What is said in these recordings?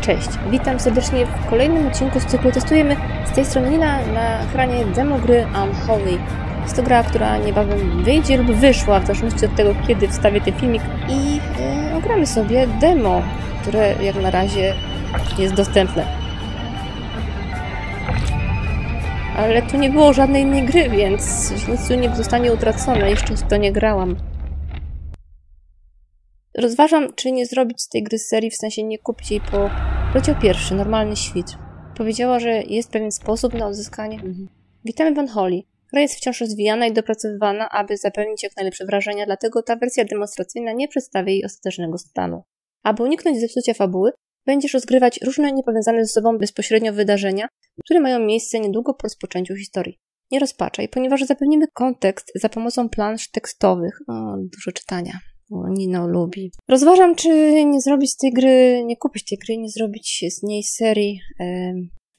Cześć, witam serdecznie w kolejnym odcinku z cyklu Testujemy. Z tej strony Nina, na ekranie demo gry Unholy. Jest to gra, która niebawem wyjdzie lub wyszła, w zależności od tego, kiedy wstawię ten filmik. I ogramy sobie demo, które jak na razie jest dostępne. Ale tu nie było żadnej innej gry, więc nic tu nie zostanie utracone. Jeszcze w to nie grałam. Rozważam, czy nie zrobić z tej gry serii, w sensie nie kupić jej po rozdział pierwszy, normalny świt. Powiedziała, że jest pewien sposób na odzyskanie... Witamy w Unholy. Gra jest wciąż rozwijana i dopracowywana, aby zapewnić jak najlepsze wrażenia, dlatego ta wersja demonstracyjna nie przedstawia jej ostatecznego stanu. Aby uniknąć zepsucia fabuły, będziesz rozgrywać różne niepowiązane ze sobą bezpośrednio wydarzenia, które mają miejsce niedługo po rozpoczęciu historii. Nie rozpaczaj, ponieważ zapewnimy kontekst za pomocą plansz tekstowych. O, dużo czytania. Nina lubi. Rozważam, czy nie zrobić z tej gry, nie kupić tej gry, nie zrobić z niej serii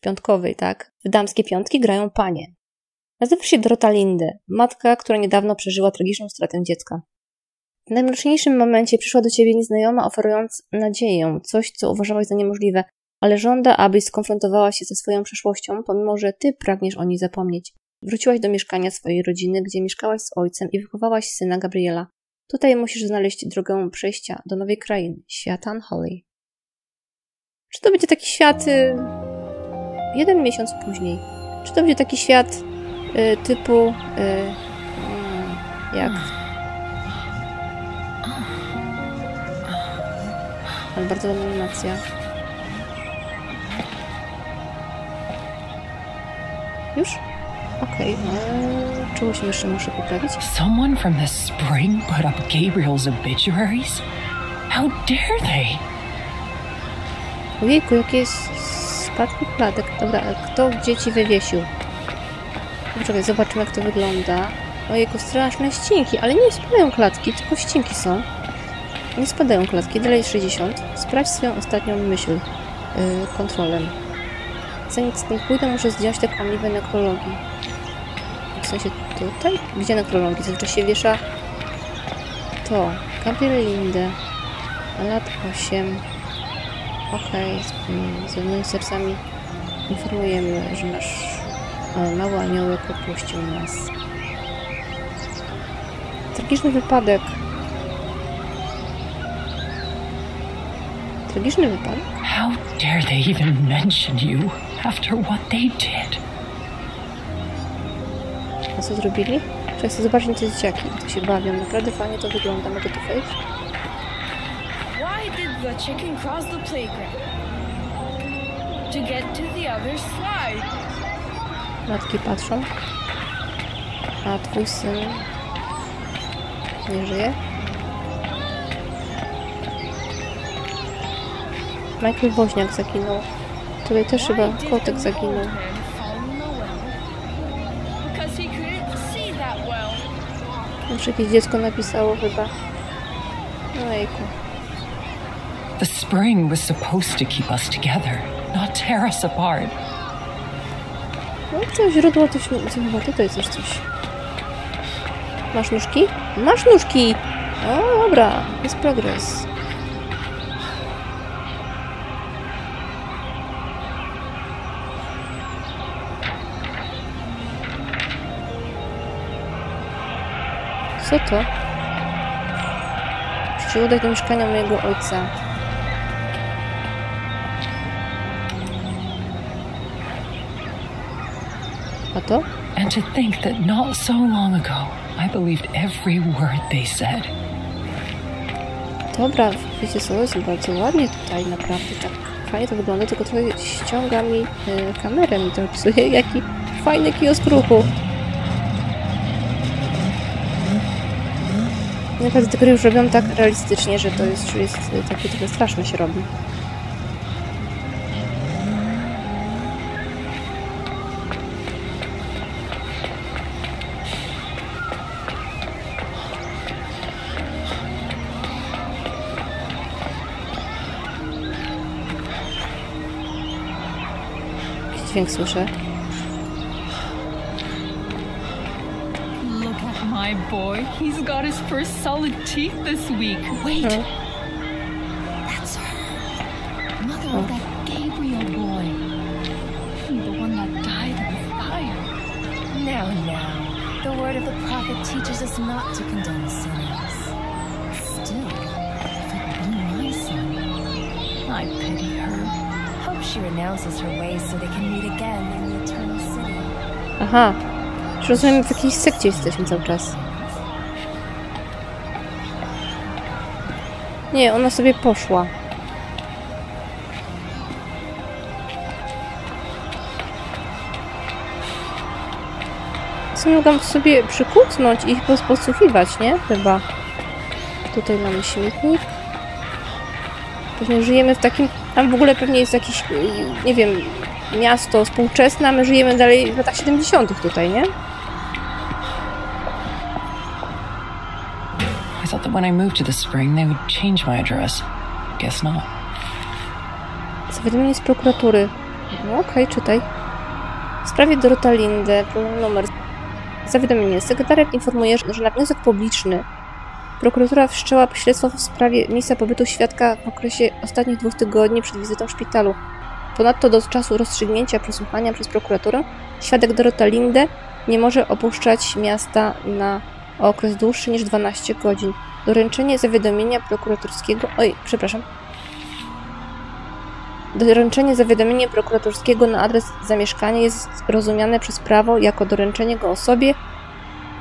piątkowej, tak? W damskie piątki grają panie. Nazywa się Dorota Linde, matka, która niedawno przeżyła tragiczną stratę dziecka. W najmroczniejszym momencie przyszła do ciebie nieznajoma, oferując nadzieję, coś, co uważałaś za niemożliwe, ale żąda, abyś skonfrontowała się ze swoją przeszłością, pomimo że ty pragniesz o niej zapomnieć. Wróciłaś do mieszkania swojej rodziny, gdzie mieszkałaś z ojcem i wychowałaś syna Gabriela. Tutaj musisz znaleźć drogę przejścia do nowej krainy, świata Unholy. Czy to będzie taki świat... jeden miesiąc później. Czy to będzie taki świat typu... jak... Ale bardzo dobra animacja. Już? Okej, czegoś jeszcze muszę poprawić. Someone from the spring put up Gabriel's obituaries? How dare they? Ojejku, jakie jest spadki klatek. Dobra, kto dzieci wywiesił? Poczekaj, zobaczymy jak to wygląda. Ojejku, straszne ścinki, ale nie spadają klatki, tylko ścinki są. Nie spadają klatki, dalej 60. Sprawdź swoją ostatnią myśl kontrolem. Zanim z tym pójdę, muszę zdjąć tę kłamliwe nekrologii. W sensie tutaj? Gdzie nekrologii? Zazwyczaj się wiesza to. Gabriel Linde. Lat 8. Okej, z pewnymi sercami informujemy, że nasz mały aniołek opuścił nas. Tragiczny wypadek. Tragiczny wypadek? How dare they even mention you after what they did? A co zrobili? Czy chcę zobaczyć te dzieciaki, jak się bawią. Naprawdę fajnie to wygląda. Mogę tu wejść? Why did the chicken cross the playground? To get to the other side. Matki patrzą. A twój syn nie żyje? Michael Woźniak zaginął. Tutaj też chyba kotek zaginął. Muszę jakieś dziecko napisało chyba. Ojejku. The spring was supposed to keep us together, not tear us apart. No to źródło to chyba tutaj jest coś. Masz nóżki? Masz nóżki! O, dobra, jest progres. Co to? Muszę się udać do mieszkania mojego ojca. A to? And to think that not so long ago, I believed every word they said. Dobra, wiecie co, jest bardzo ładnie tutaj, naprawdę tak fajnie to wygląda, tylko trochę ściąga mi kamerę i to psuje, jaki fajny kiosk ruchu. Naprawdę te gry już robią tak realistycznie, że to jest takie trochę straszne się robi. Jaki dźwięk słyszę? My boy, he's got his first solid teeth this week. Wait. That's her. Mother of that teaches us not to condemn sinners. Still, if it be my son, I pity her. Hope she renounces her ways so they can meet again in the eternal city. Aha. Już rozumiem, w jakiejś sekcie jesteśmy cały czas. Nie, ona sobie poszła. Co mogłam sobie przykucnąć i ich posłuchiwać, nie? Chyba. Tutaj mamy śmietnik. Pewnie żyjemy w takim... Tam w ogóle pewnie jest jakieś, nie wiem, miasto współczesne, a my żyjemy dalej w latach 70. tutaj, nie? I thought that when I moved to the spring, they would change my address. Guess not. Zawiadomienie z prokuratury. No okej, czytaj. W sprawie Dorota Linde, problem numer... Zawiadomienie. Sekretariat informuje, że na wniosek publiczny prokuratura wszczęła śledztwo w sprawie miejsca pobytu świadka w okresie ostatnich 2 tygodni przed wizytą w szpitalu. Ponadto do czasu rozstrzygnięcia przesłuchania przez prokuraturę świadek Dorota Linde nie może opuszczać miasta na okres dłuższy niż 12 godzin. Doręczenie zawiadomienia prokuratorskiego... Oj, przepraszam. Doręczenie zawiadomienia prokuratorskiego na adres zamieszkania jest rozumiane przez prawo jako doręczenie go osobie,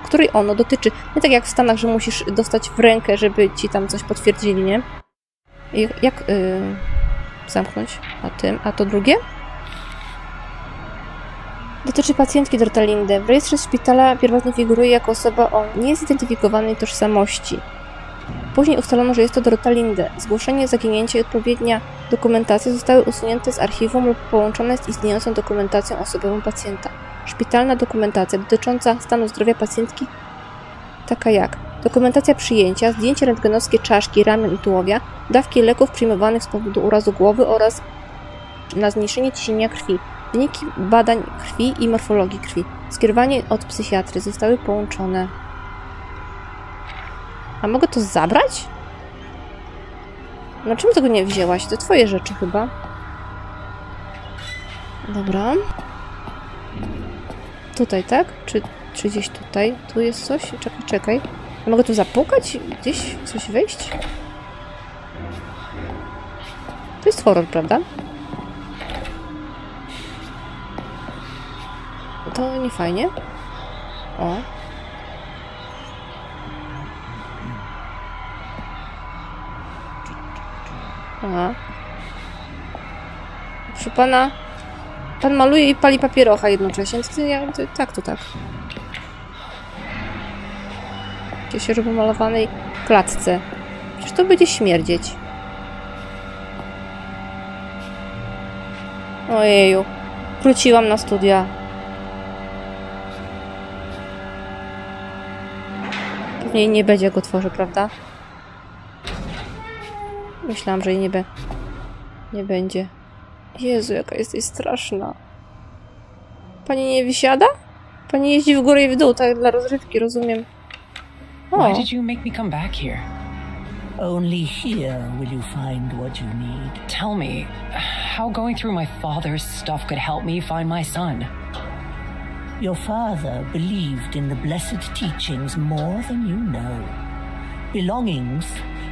której ono dotyczy. Nie tak jak w Stanach, że musisz dostać w rękę, żeby ci tam coś potwierdzili, nie? Jak zamknąć? A tym? A to drugie? Dotyczy pacjentki Dorota Linde. W rejestrze szpitala pierwotnie figuruje jako osoba o niezidentyfikowanej tożsamości. Później ustalono, że jest to Dorota Linde. Zgłoszenie, zaginięcie i odpowiednia dokumentacja zostały usunięte z archiwum lub połączone z istniejącą dokumentacją osobową pacjenta. Szpitalna dokumentacja dotycząca stanu zdrowia pacjentki, taka jak dokumentacja przyjęcia, zdjęcie rentgenowskie czaszki, ramion i tułowia, dawki leków przyjmowanych z powodu urazu głowy oraz na zmniejszenie ciśnienia krwi, wyniki badań krwi i morfologii krwi, skierowanie od psychiatry zostały połączone. A mogę to zabrać? No czemu tego nie wzięłaś? To twoje rzeczy chyba. Dobra. Tutaj, tak? Czy gdzieś tutaj? Tu jest coś? Czekaj, czekaj. Ja mogę tu zapukać? Gdzieś coś wejść? To jest horror, prawda? To nie fajnie. O. Aha. Proszę pana... Pan maluje i pali papierocha jednocześnie. Tak, to tak. Gdzieś się robi malowanej klatce. Przecież to będzie śmierdzieć. Ojeju. Wróciłam na studia. Pewnie nie będzie, jak otworzę, prawda? Myślałam, że jej nie będzie. Jezu, jaka jesteś straszna. Pani nie wysiada? Pani jeździ w górę i w dół, tak dla rozrywki, rozumiem. O. Why did you make me come back here? Only here will you find what you need. Tell me, how going through my father's stuff could help me find my son? Your father believed in the blessed teachings more than you know. Belongings,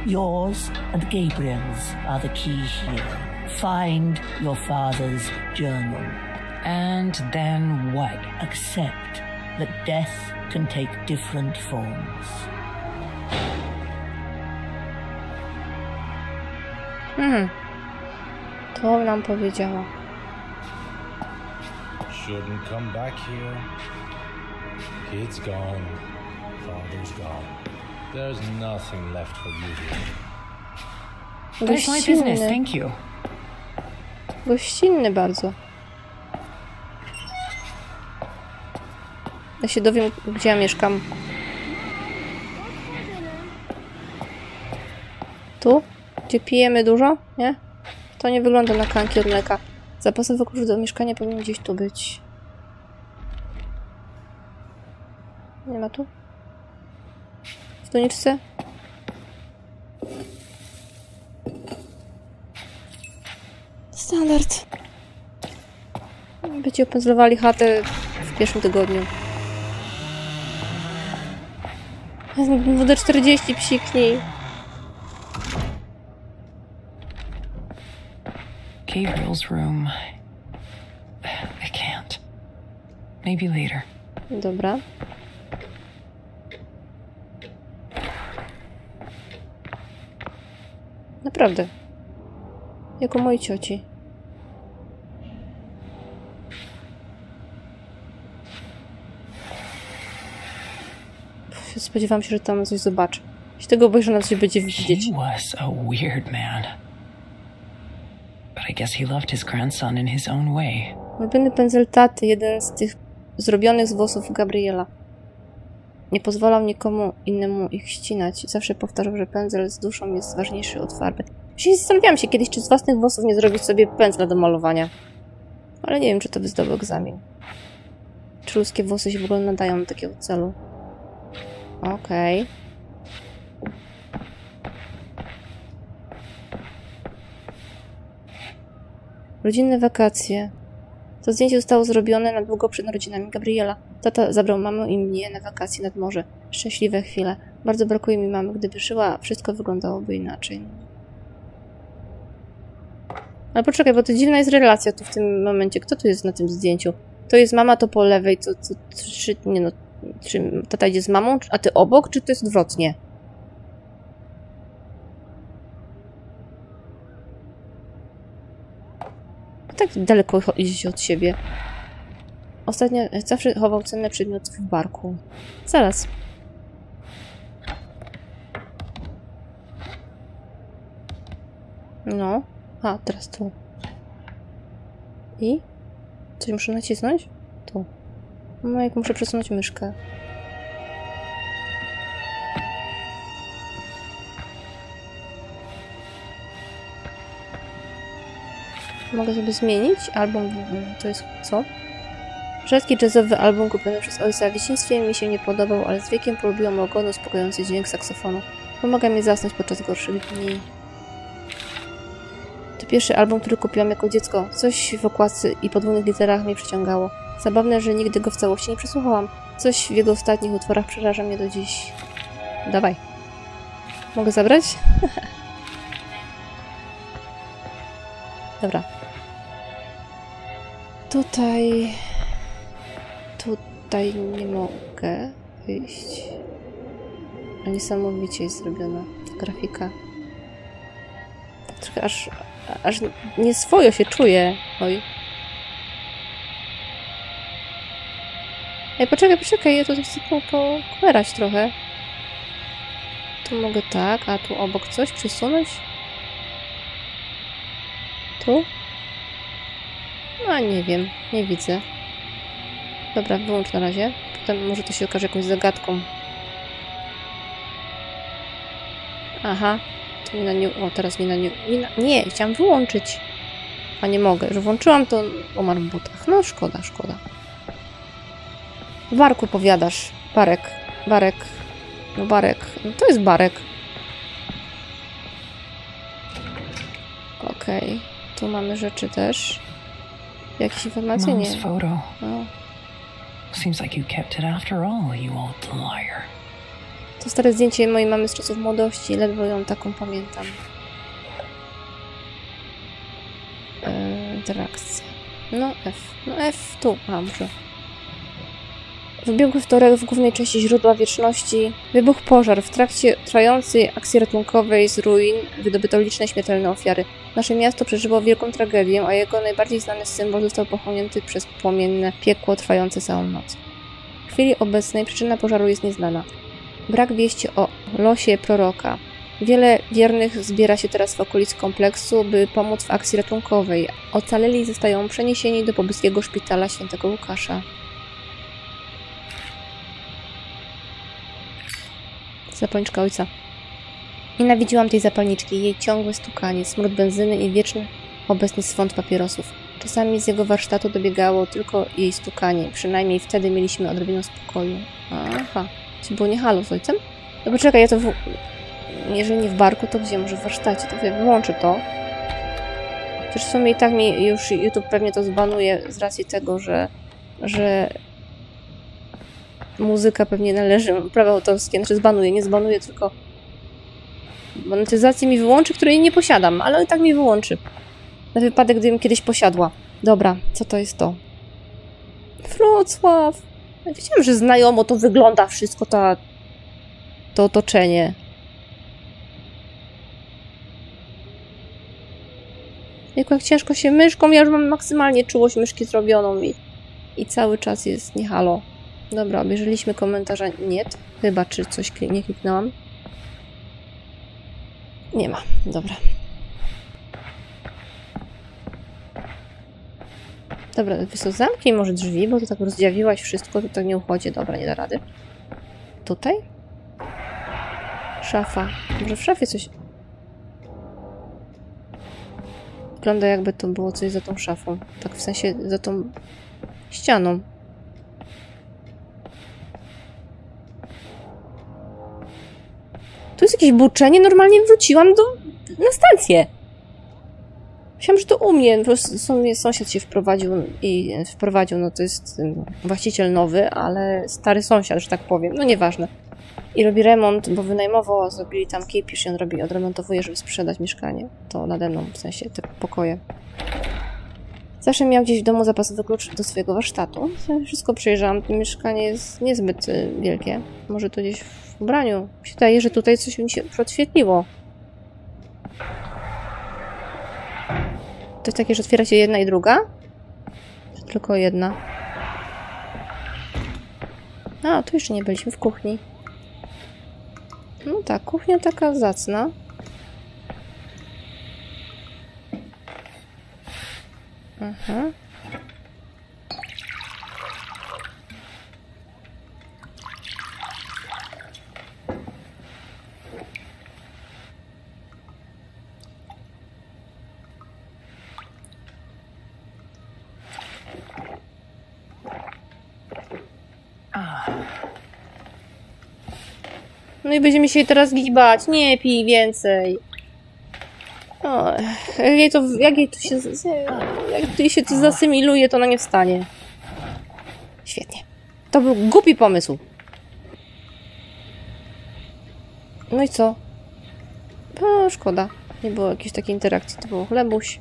yours and Gabriel's, are the key here. Find your father's journal. And then what? Accept that death can take different forms. To nam powiedziała. Shouldn't come back here. Kid's gone. Father's gone. There's nothing left for you here. That's my business, thank you. Gościnny bardzo. Ja się dowiem, gdzie ja mieszkam. Tu? Gdzie pijemy dużo? Nie? To nie wygląda na kanki od mleka. Zapasowy klucz do mieszkania powinien gdzieś tu być. Nie ma tu? W doniczce? Standard. By ci opędzlowali chatę w pierwszym tygodniu. Wodę 40 psiknij. Gabriel's room. I can't. Maybe later. Dobra. Naprawdę. Jak u mojej cioci. Spodziewam się, że tam coś zobaczy. Jeśli tego obejrzę, na coś będzie widzieć. He was a weird man. But I guess he loved his grandson in his own way. Ulubiony pędzel taty, jeden z tych zrobionych z włosów Gabriela. Nie pozwalał nikomu innemu ich ścinać. Zawsze powtarzał, że pędzel z duszą jest ważniejszy od farby. Właśnie zastanawiałam się kiedyś, czy z własnych włosów nie zrobić sobie pędzla do malowania. Ale nie wiem, czy to by zdał egzamin. Czy ludzkie włosy się w ogóle nadają do takiego celu? Okej. Rodzinne wakacje. To zdjęcie zostało zrobione na długo przed narodzinami Gabriela. Tata zabrał mamę i mnie na wakacje nad morze. Szczęśliwe chwile. Bardzo brakuje mi mamy. Gdyby żyła, wszystko wyglądałoby inaczej. Ale poczekaj, bo to dziwna jest relacja tu w tym momencie. Kto tu jest na tym zdjęciu? To jest mama, to po lewej, nie no... Czy tata idzie z mamą, a ty obok, czy to jest odwrotnie? A tak daleko idziecie od siebie. Ostatnio zawsze chował cenne przedmioty w barku. Zaraz. No. A, teraz tu. I? Coś muszę nacisnąć? Tu. No, jak muszę przesunąć myszkę. Mogę sobie zmienić album. To jest co? Rzadki jazzowy album kupiony przez ojca. W dzieciństwie mi się nie podobał, ale z wiekiem polubiłam łagodny, uspokajający dźwięk saksofonu. Pomaga mi zasnąć podczas gorszych dni. To pierwszy album, który kupiłam jako dziecko. Coś w okładce i podwójnych literach mnie przyciągało. Zabawne, że nigdy go w całości nie przesłuchałam. Coś w jego ostatnich utworach przeraża mnie do dziś. Dawaj. Mogę zabrać? Dobra. Tutaj... Tutaj nie mogę wyjść. A niesamowicie jest zrobiona ta grafika. Trochę aż nieswojo się czuję. Oj. Ej, poczekaj, ja tutaj chcę poklerać trochę. Tu mogę tak, a tu obok coś przesunąć? Tu? No, nie wiem, nie widzę. Dobra, wyłącz na razie. Potem może to się okaże jakąś zagadką. Aha, to mi na nie... O, teraz mi na nie... Nie, chciałam wyłączyć. A nie mogę, że włączyłam, to umarł w butach. No, szkoda, szkoda. Barku powiadasz. Barek. No to jest barek. Okej. Okay. Tu mamy rzeczy też. Jakieś informacje? Nie. No. To stare zdjęcie mojej mamy z czasów młodości. Ledwo ją taką pamiętam. Interakcja. No F. No F tu. A, może. Wybiegły wtorek w głównej części źródła wieczności. Wybuchł pożar. W trakcie trwającej akcji ratunkowej z ruin wydobyto liczne śmiertelne ofiary. Nasze miasto przeżyło wielką tragedię, a jego najbardziej znany symbol został pochłonięty przez płomienne piekło trwające całą noc. W chwili obecnej przyczyna pożaru jest nieznana. Brak wieści o losie proroka. Wiele wiernych zbiera się teraz w okolicy kompleksu, by pomóc w akcji ratunkowej. Ocaleni zostają przeniesieni do pobliskiego szpitala Świętego Łukasza. Zapalniczka ojca. Nienawidziłam tej zapalniczki, jej ciągłe stukanie, smród benzyny i wieczny obecny swąd papierosów. Czasami z jego warsztatu dobiegało tylko jej stukanie, przynajmniej wtedy mieliśmy odrobinę spokoju. Aha, czy było nie halo z ojcem? No poczekaj, ja to jeżeli nie w barku, to gdzie? Może w warsztacie? To wyłączę to. Przecież w sumie i tak mi już YouTube pewnie to zbanuje z racji tego, że muzyka pewnie należy, prawa autorskie, znaczy zbanuję, nie zbanuję, tylko monetyzację mi wyłączy, której nie posiadam, ale i tak mi wyłączy. Na wypadek, gdybym kiedyś posiadła. Dobra, co to jest to? Wrocław! Ja wiedziałam, że znajomo to wygląda wszystko, to otoczenie. Jak ciężko się myszką, ja już mam maksymalnie czułość myszki zrobioną i cały czas jest nie halo. Dobra, obejrzeliśmy komentarza. Nie, chyba czy coś nie kliknęłam. Nie ma, dobra. Dobra, to zamknij może drzwi, bo to tak rozdziawiłaś wszystko, to tak nie uchodzi. Dobra, nie da rady. Tutaj? Szafa. Może w szafie coś... Wygląda jakby to było coś za tą szafą. Tak w sensie za tą ścianą. Tu jest jakieś burczenie, normalnie wróciłam na stację. Myślałam, że to u mnie, po prostu sąsiad się wprowadził, no to jest właściciel nowy, ale stary sąsiad, że tak powiem, no nieważne. I robi remont, bo wynajmował, zrobili tam kipisz i on robi, odremontowuje, żeby sprzedać mieszkanie. To nade mną, w sensie te pokoje. Zawsze miał gdzieś w domu zapasowy klucz do swojego warsztatu. Wszystko przejrzałam, to mieszkanie jest niezbyt wielkie. Może to gdzieś w ubraniu. Się daje, że tutaj coś mi się podświetliło. To jest takie, że otwiera się jedna i druga? Czy tylko jedna? A, tu jeszcze nie byliśmy w kuchni. No tak, kuchnia taka zacna. Aha. No i będziemy się teraz gibać. Nie pij więcej. O, jak jej to zasymiluje, to ona nie wstanie. Świetnie. To był głupi pomysł. No i co? O, szkoda. Nie było jakiejś takiej interakcji. To było chlebuś.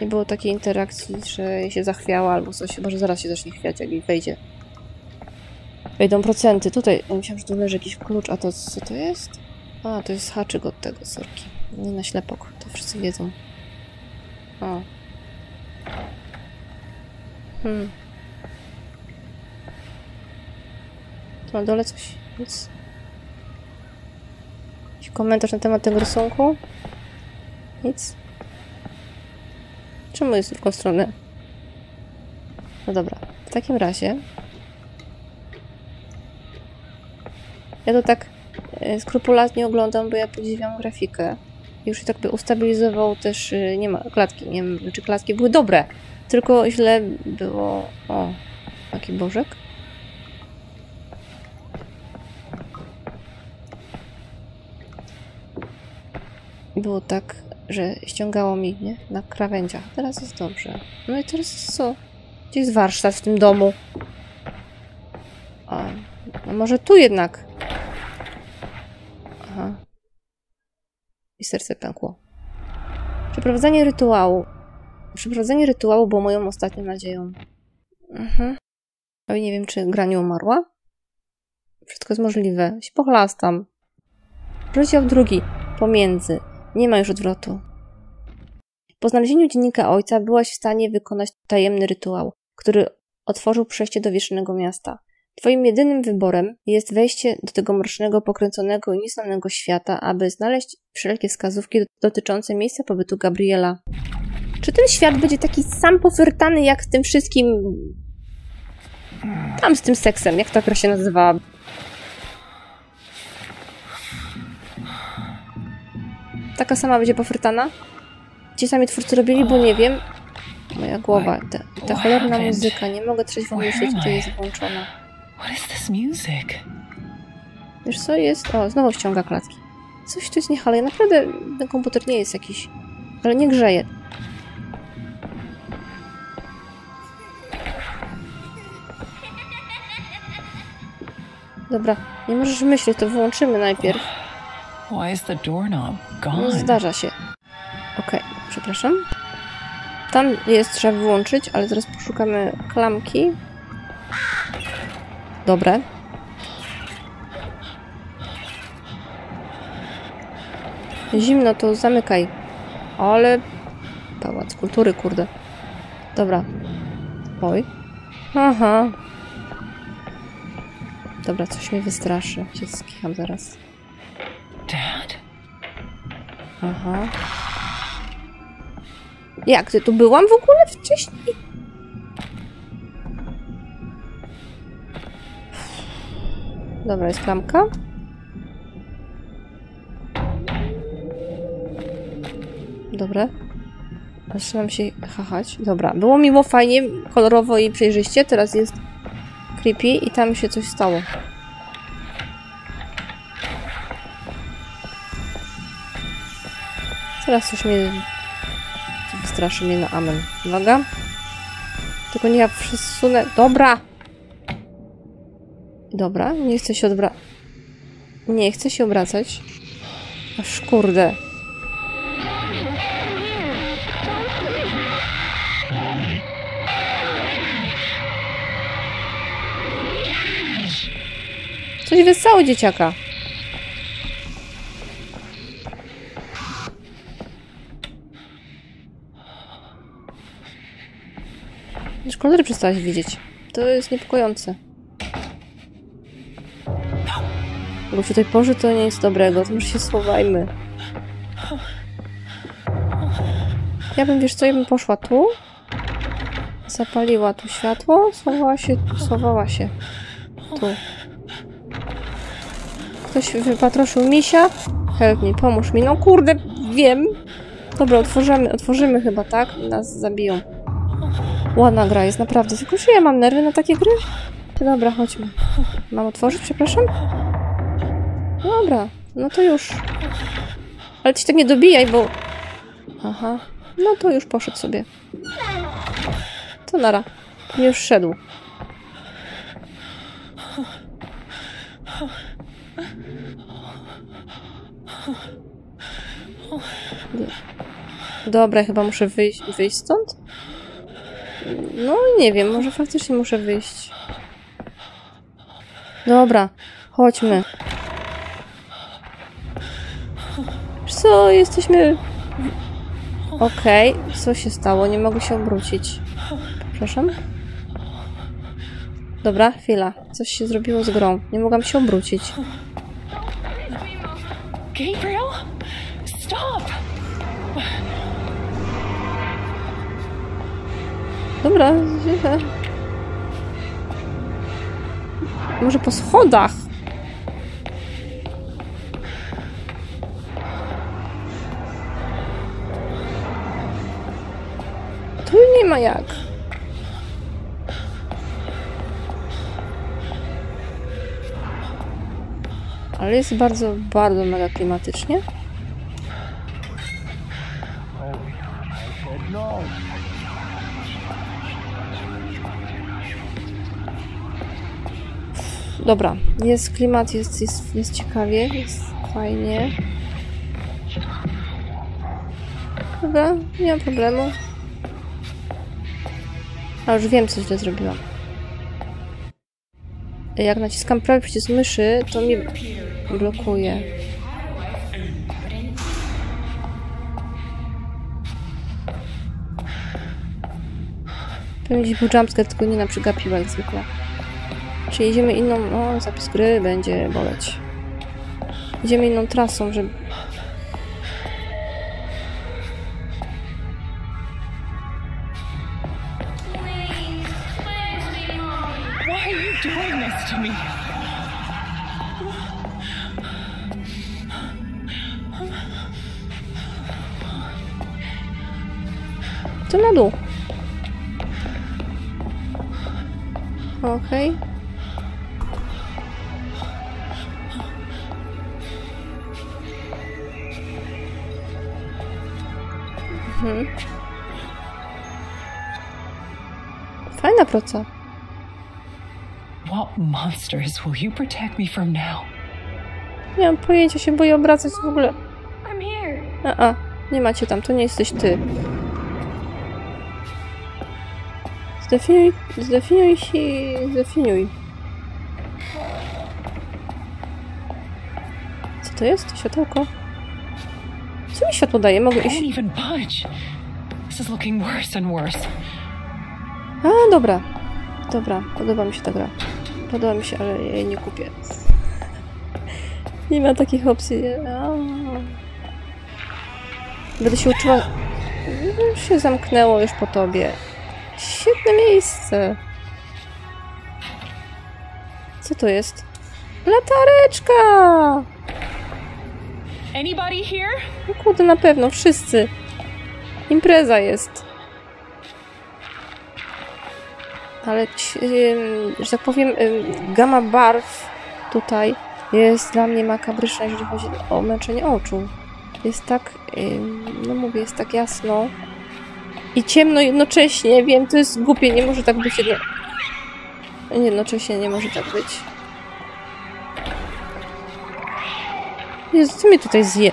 Nie było takiej interakcji, że się zachwiała albo coś. Może zaraz się zacznie chwiać, jak jej wejdzie. Wejdą procenty. Tutaj myślałam, że tu leży jakiś klucz, a to co to jest? A, to jest haczyk od tego, sorki. Nie na ślepok, to wszyscy wiedzą. O. Tu na dole coś? Nic? Jakiś komentarz na temat tego rysunku? Nic? Czemu jest w drugą stronę? No dobra, w takim razie... Ja to tak skrupulatnie oglądam, bo ja podziwiam grafikę. Już się tak by ustabilizował też, nie ma klatki, nie wiem czy klatki były dobre, tylko źle było... O, taki bożek. Było tak, że ściągało mi, nie? Na krawędziach. Teraz jest dobrze. No i teraz jest co? Gdzie jest warsztat w tym domu? A, no może tu jednak? Aha. I serce pękło. Przeprowadzenie rytuału było moją ostatnią nadzieją. Mhm. Oj, nie wiem, czy gra nie umarła? Wszystko jest możliwe. Się pochlastam. Rozdział drugi. Pomiędzy. Nie ma już odwrotu. Po znalezieniu dziennika ojca byłaś w stanie wykonać tajemny rytuał, który otworzył przejście do wiecznego miasta. Twoim jedynym wyborem jest wejście do tego mrocznego, pokręconego i nieznanego świata, aby znaleźć wszelkie wskazówki dotyczące miejsca pobytu Gabriela. Czy ten świat będzie taki sam pofyrtany jak z tym wszystkim... Tam z tym seksem, jak ta gra się nazywała? Taka sama będzie pofyrtana? Ci sami twórcy robili, bo nie wiem. Moja głowa, ta cholerna muzyka, nie mogę trzeźwo myśleć, to jest włączona. What is this music? Wiesz co jest? O, znowu ściąga klatki. Coś tu jest nie halo. Naprawdę ten komputer nie jest jakiś... Ale nie grzeje. Dobra, nie możesz myśleć, to wyłączymy najpierw. No, zdarza się. Okej, przepraszam. Tam jest, trzeba wyłączyć, ale zaraz poszukamy klamki. Dobre. Zimno, to zamykaj. Ale... Pałac Kultury, kurde. Dobra. Oj. Aha. Dobra, coś mnie wystraszy. Się skicham zaraz. Aha. Jak ty tu byłam w ogóle wcześniej? Dobra, jest klamka. Dobra. Zaczynam się hachać. Dobra, było miło, fajnie, kolorowo i przejrzyście. Teraz jest creepy i tam się coś stało. Teraz coś mnie... Straszy mnie na amen. Uwaga. Tylko nie ja przesunę... Dobra! Dobra, nie chcę się Nie chcę się obracać. Aż kurde. Coś wyssało dzieciaka. Już kolory przestałaś widzieć. To jest niepokojące. Bo przy tej porze to nie jest dobrego. To może się schowajmy. Ja bym, wiesz co, ja bym poszła tu. Zapaliła tu światło. Schowała się. Tu. Ktoś wypatroszył misia. Help me, pomóż mi. No kurde, wiem. Dobra, otworzymy chyba, tak? Nas zabiją. Ładna gra jest, naprawdę. Tylko że ja mam nerwy na takie gry? Dobra, chodźmy. Mam otworzyć, przepraszam? Dobra, no to już. Ale ci tak nie dobijaj, bo... Aha. No to już poszedł sobie. To nara. Już szedł. Dobra, chyba muszę wyjść stąd? No, nie wiem, może faktycznie muszę wyjść. Dobra, chodźmy. Wiesz co, jesteśmy... Okej, co się stało? Nie mogę się obrócić. Przepraszam? Dobra, chwila. Coś się zrobiło z grą. Nie mogłam się obrócić. Gabriel? Stop! Dobra, źle. Może po schodach? Tu nie ma jak. Ale jest bardzo, bardzo mega klimatycznie. Dobra, jest klimat, jest ciekawie, jest fajnie. Dobra, nie ma problemu. A już wiem, co źle zrobiłam. Jak naciskam prawy przycisk myszy, to mi blokuje. Pewnie gdzieś był jumpscare, tylko Nina przegapiła jak zwykle. Czy jedziemy inną... O, zapis gry będzie boleć. Idziemy inną trasą, żeby... To na dół. Okej. Fajna proca. What monsters will you protect me from now? Nie mam pojęcia, się boję obracać w ogóle. Nie macie tam, to nie jesteś ty. Zdefiniuj. Co to jest? Światełko? Co mi światło daje? Mogę iść... A, dobra. Dobra, podoba mi się ta gra. Podoba mi się, ale ja jej nie kupię. Nie ma takich opcji. Będę się uczyła... Już się zamknęło już po tobie. Świetne miejsce. Co to jest? Latareczka! No kurde, na pewno, wszyscy. Impreza jest. Ale, że tak powiem, gama barw tutaj jest dla mnie makabryczna, jeżeli chodzi o męczenie oczu. Jest tak, no mówię, jest tak jasno i ciemno jednocześnie. Wiem, to jest głupie, nie może tak być jednocześnie, nie może tak być. Jezu, co mnie tutaj zje?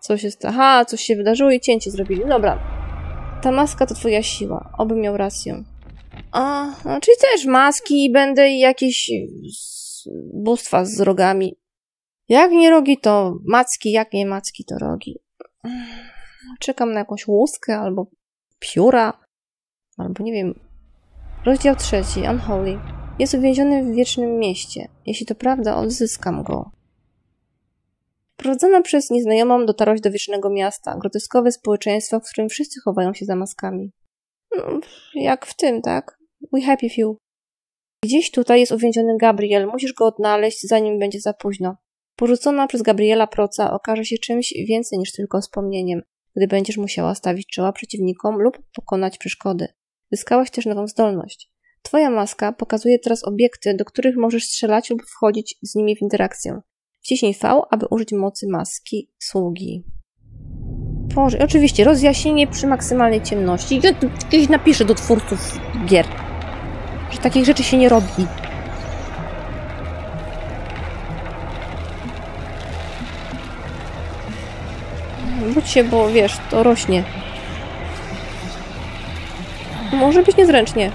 Coś jest, aha, coś się wydarzyło i cięcie zrobili, dobra. Ta maska to twoja siła, oby miał rację. A czyli też maski i będę jakieś bóstwa z rogami. Jak nie rogi, to macki, jak nie macki, to rogi. Czekam na jakąś łuskę, albo pióra, albo nie wiem. Rozdział 3. Unholy. Jest uwięziony w wiecznym mieście. Jeśli to prawda, odzyskam go. Prowadzona przez nieznajomą dotarłaś do wiecznego miasta. Groteskowe społeczeństwo, w którym wszyscy chowają się za maskami. No, jak w tym, tak? We happy few. Gdzieś tutaj jest uwięziony Gabriel. Musisz go odnaleźć, zanim będzie za późno. Porzucona przez Gabriela proca okaże się czymś więcej niż tylko wspomnieniem, gdy będziesz musiała stawić czoła przeciwnikom lub pokonać przeszkody. Zyskałaś też nową zdolność. Twoja maska pokazuje teraz obiekty, do których możesz strzelać lub wchodzić z nimi w interakcję. Wciśnij V, aby użyć mocy maski sługi. Boże, oczywiście rozjaśnienie przy maksymalnej ciemności. Ja tu kiedyś napiszę do twórców gier, że takich rzeczy się nie robi. Wróć się, bo wiesz, to rośnie. Może być niezręcznie.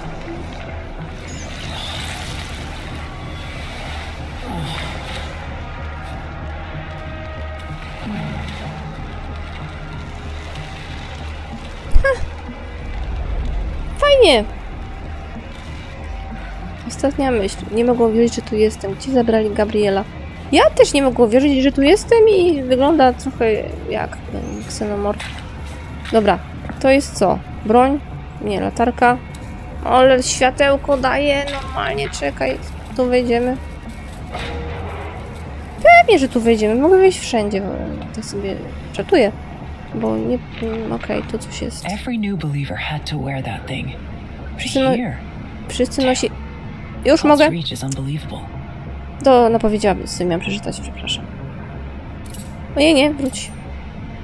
Ha. Fajnie! Ostatnia myśl. Nie mogą wierzyć, że tu jestem. Gdzie zabrali Gabriela? Ja też nie mogłam wierzyć, że tu jestem i wygląda trochę jak ksenomorf. Dobra, to jest co? Broń? Nie, latarka. Ale światełko daje normalnie. Czekaj, tu wejdziemy. Pewnie, że tu wejdziemy. Mogę wejść wszędzie. Tak sobie czatuję. Bo nie... Okej, tu coś jest. Wszyscy nosi... Już mogę? To napowiedziałabym, co miałam przeczytać, przepraszam. Ojej, nie, wróć.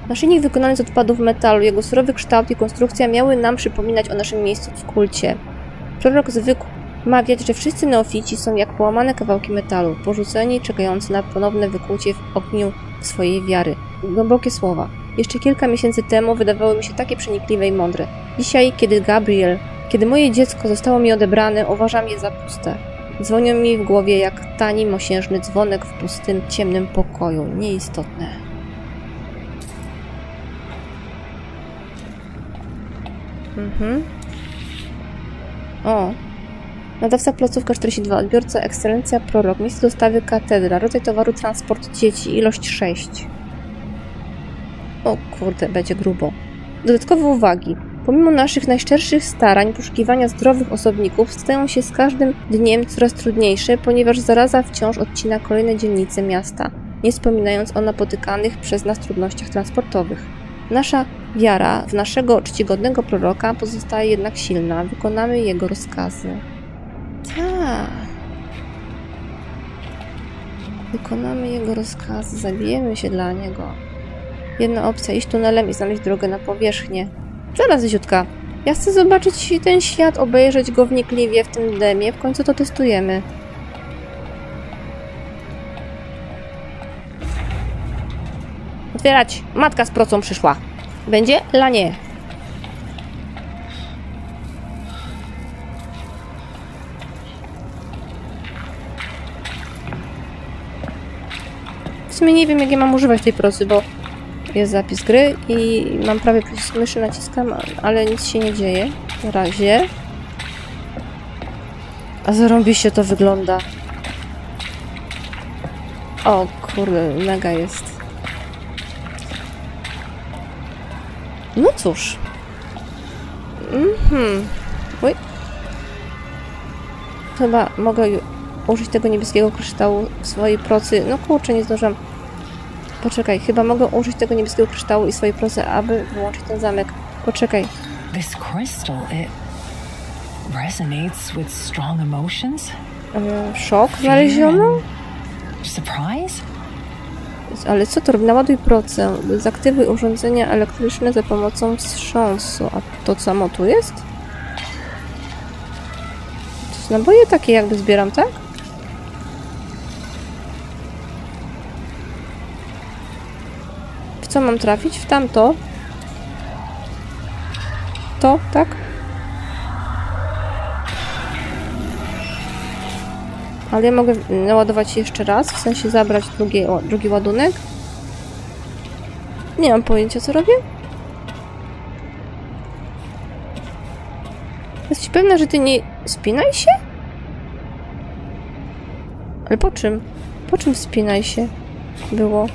Naszyjnik wykonany z odpadów metalu, jego surowy kształt i konstrukcja miały nam przypominać o naszym miejscu w kulcie. Prorok zwykł mawiać, że wszyscy neofici są jak połamane kawałki metalu, porzuceni, czekający na ponowne wykucie w ogniu swojej wiary. Głębokie słowa. Jeszcze kilka miesięcy temu wydawały mi się takie przenikliwe i mądre. Dzisiaj, kiedy moje dziecko zostało mi odebrane, uważam je za puste. Dzwonią mi w głowie jak tani, mosiężny dzwonek w pustym, ciemnym pokoju. Nieistotne. O. Nadawca placówka 42. Odbiorca ekscelencja prorok. Miejsce dostawy katedra. Rodzaj towaru transport dzieci. Ilość 6. O kurde, będzie grubo. Dodatkowe uwagi. Pomimo naszych najszczerszych starań poszukiwania zdrowych osobników stają się z każdym dniem coraz trudniejsze, ponieważ zaraza wciąż odcina kolejne dzielnice miasta, nie wspominając o napotykanych przez nas trudnościach transportowych. Nasza wiara w naszego czcigodnego proroka pozostaje jednak silna. Wykonamy jego rozkazy. Wykonamy jego rozkazy. Zabijemy się dla niego. Jedna opcja, iść tunelem i znaleźć drogę na powierzchnię. Zaraz, Ziutka. Ja chcę zobaczyć ten świat, obejrzeć go wnikliwie w tym demie. W końcu to testujemy. Otwierać! Matka z procą przyszła. Będzie? Lanie. W sumie nie wiem, jak ja mam używać tej procy, bo jest zapis gry i mam prawie przycisk myszy, naciskam, ale nic się nie dzieje. Na razie. A zarąbiście to wygląda. O kurde, mega jest. No cóż. Oj. Chyba mogę użyć tego niebieskiego kryształu w swojej procy. No kurczę, nie zdążyłam. Poczekaj, chyba mogę użyć tego niebieskiego kryształu i swojej procy, aby wyłączyć ten zamek. Poczekaj. This crystal, it resonates with strong emotions. Szok znaleziono? Surprise? Ale co to robi? Naładuj procę. Zaktywuj urządzenia elektryczne za pomocą wstrząsu. A to samo tu jest? To naboje takie jakby zbieram, tak? W co mam trafić? W tamto? To, tak? Ale ja mogę naładować jeszcze raz, w sensie zabrać drugi ładunek. Nie mam pojęcia, co robię. Jesteś pewna, że ty nie... Spinaj się? Ale po czym? Po czym spinaj się było?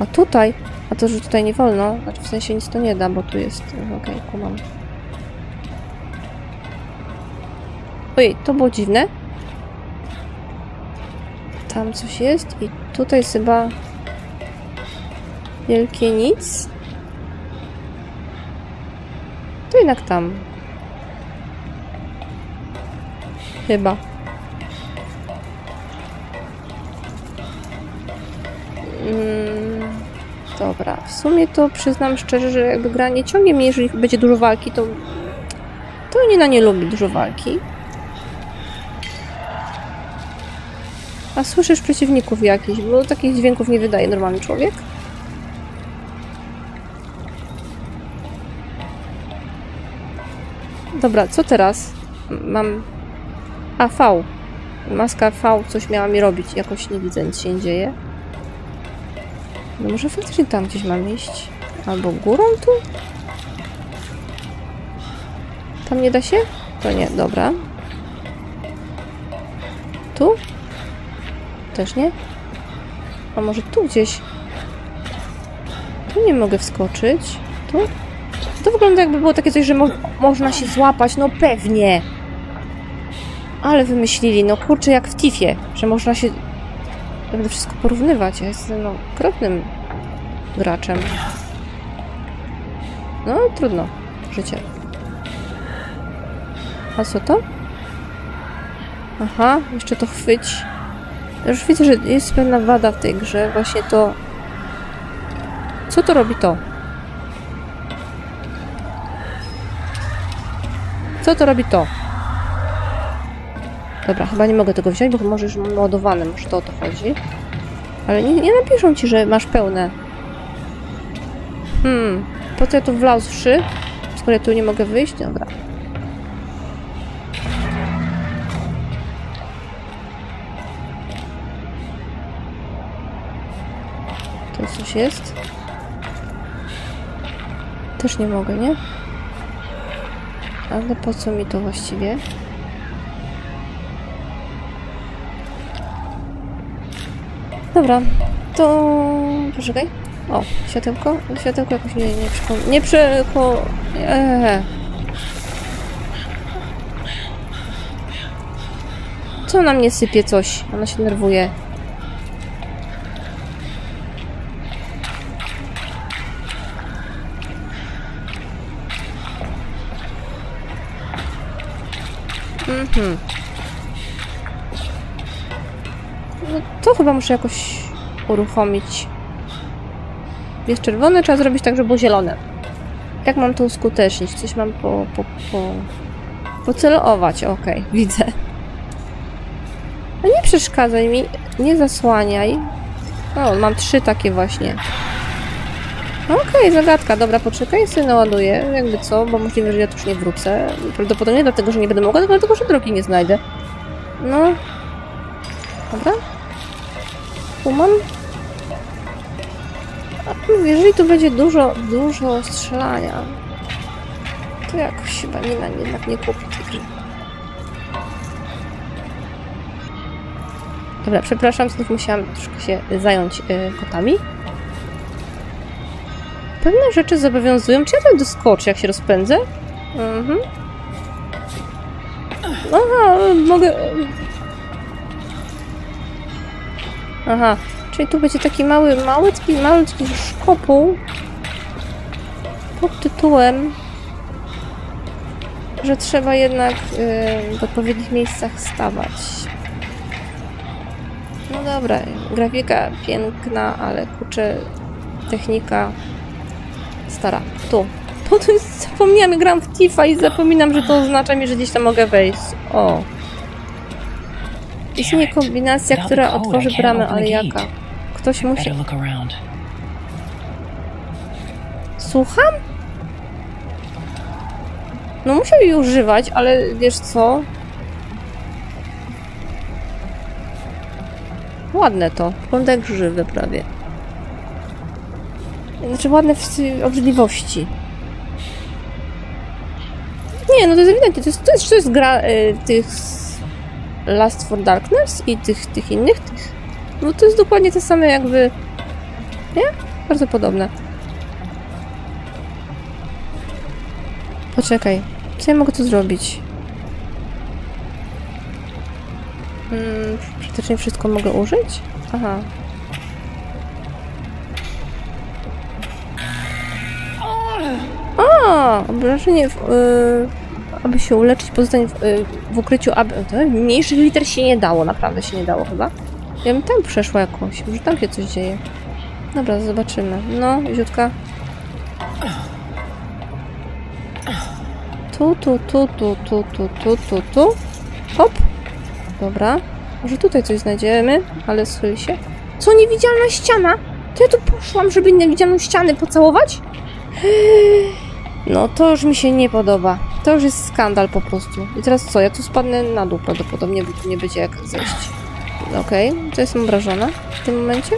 A tutaj? A to, że tutaj nie wolno? Znaczy w sensie nic to nie da, bo tu jest... Okej, kumam. Ojej, to było dziwne. Tam coś jest i tutaj chyba wielkie nic. To jednak tam. Chyba. Dobra, w sumie to przyznam szczerze, że jakby gra nie ciągnie mnie, jeżeli będzie dużo walki, to Nina nie lubi dużo walki. A słyszysz przeciwników jakichś, bo takich dźwięków nie wydaje normalny człowiek. Dobra, co teraz? Mam... A, V. Maska V coś miała mi robić. Jakoś nie widzę, nic się nie dzieje. No może faktycznie tam gdzieś mam iść? Albo górą tu? Tam nie da się? To nie, dobra. Tu? Też nie? A może tu gdzieś? Tu nie mogę wskoczyć. Tu? To wygląda jakby było takie coś, że można się złapać. No pewnie! Ale wymyślili, no kurczę, jak w Tiffie, że można się... Ja będę wszystko porównywać. Ja jestem, no, okropnym graczem. No, trudno. Życie. A co to? Aha, jeszcze to chwyć. Już widzę, że jest pewna wada w tej grze. Właśnie to... Co to robi to? Co to robi to? Dobra, chyba nie mogę tego wziąć, bo może już mam ładowane. Może to o to chodzi. Ale nie napiszą ci, że masz pełne. Po co ja tu wlazłszy? Skoro ja tu nie mogę wyjść? Dobra. Coś jest? Też nie mogę, nie? Ale po co mi to właściwie? Dobra, to... Poczekaj. O, światełko? Światełko jakoś nie Co na mnie sypie coś? Ona się nerwuje. No to chyba muszę jakoś uruchomić. Jest czerwone, trzeba zrobić tak, żeby było zielone. Tak mam to uskutecznić, coś mam pocelować, okej, widzę. No nie przeszkadzaj mi, nie zasłaniaj. O, mam 3 takie właśnie. Okej, zagadka, dobra, poczekaj, sobie naładuję, jakby co, bo możliwe, że ja tu już nie wrócę. Prawdopodobnie dlatego, że nie będę mogła, tylko dlatego, że drogi nie znajdę. No. Dobra. Tu mam. Jeżeli tu będzie dużo strzelania, to jakoś chyba Nina jednak nie kupi tej gry. Dobra, przepraszam, znów musiałam troszkę się zająć kotami. Pewne rzeczy zobowiązują. Czy ja tam doskoczę, jak się rozpędzę? Mhm. Aha, mogę... Aha, czyli tu będzie taki mały szkopuł pod tytułem, że trzeba jednak w odpowiednich miejscach stawać. No dobra, grafika piękna, ale kurczę, technika stara. Tu jest, zapomniałam, gram w Tifa i zapominam, że to oznacza mi, że gdzieś tam mogę wejść. O. Istnieje kombinacja, która otworzy bramę, ale jaka? Ktoś musi... Słucham? No musiał jej używać, ale wiesz co? Ładne to. Wygląda jak żywe prawie. Znaczy ładne w obrzydliwości. Nie, no to jest ewidentnie. To jest gra tych... Lust for Darkness i tych innych, no to jest dokładnie te same jakby, nie? Bardzo podobne. Poczekaj, co ja mogę tu zrobić? Praktycznie wszystko mogę użyć? Aha. A, obrażenie w... Aby się uleczyć, pozostań w ukryciu, aby... Mniejszych liter się nie dało, naprawdę się nie dało chyba. Ja bym tam przeszła jakoś, może tam się coś dzieje. Dobra, zobaczymy. No, ziutka. Tu. Hop. Dobra. Może tutaj coś znajdziemy, ale schyl się. Co, niewidzialna ściana? To ja tu poszłam, żeby niewidzialną ścianę pocałować? No to już mi się nie podoba. To już jest skandal po prostu. I teraz co? Ja tu spadnę na dół prawdopodobnie, bo tu nie będzie jak zejść. Okej, to jestem obrażona w tym momencie.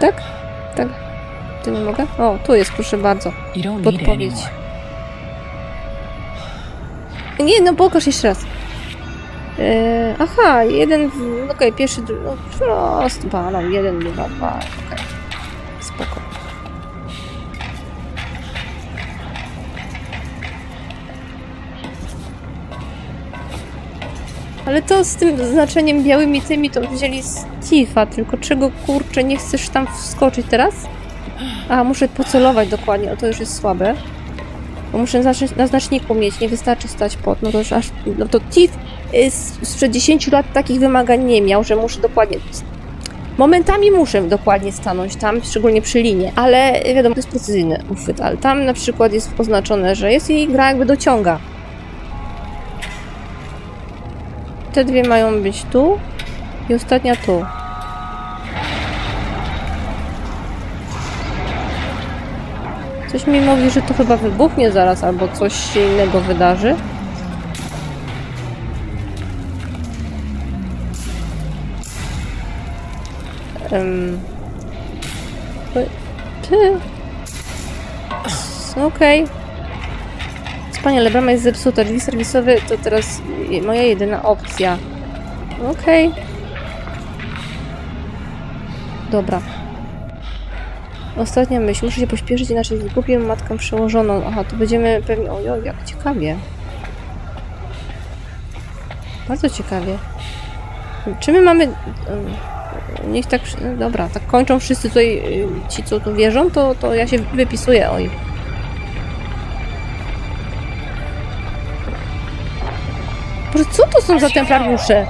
Tak? Tak. Tu nie mogę? O, tu jest, proszę bardzo. Podpowiedź. Nie, no pokaż jeszcze raz. Aha, jeden... Okej, pierwszy... No, prost banan, jeden, dwa, okej. Spoko. Ale to z tym znaczeniem białymi tymi to wzięli z Tifa, tylko czego kurczę nie chcesz tam wskoczyć teraz? A, muszę pocelować dokładnie, o to już jest słabe. Bo muszę na znaczniku mieć, nie wystarczy stać pod, no to już aż... No to Tif sprzed 10 lat takich wymagań nie miał, że muszę dokładnie... Momentami muszę dokładnie stanąć tam, szczególnie przy linie, ale wiadomo, to jest precyzyjny uchwyt, ale tam na przykład jest oznaczone, że jest i gra jakby dociąga. Te dwie mają być tu i ostatnia tu. Coś mi mówi, że to chyba wybuchnie zaraz, albo coś się innego wydarzy. Okej. Wspaniale, brama jest zepsuta, drzwi serwisowe to teraz moja jedyna opcja. Okej. Dobra. Ostatnia myśl, muszę się pośpieszyć, inaczej zgubię matkę przełożoną. Aha, to będziemy pewnie... Ojoj, jak ciekawie. Bardzo ciekawie. Czy my mamy... Niech tak... Dobra, tak kończą wszyscy tutaj, ci co tu wierzą, to ja się wypisuję, oj. Co to są za templariusze?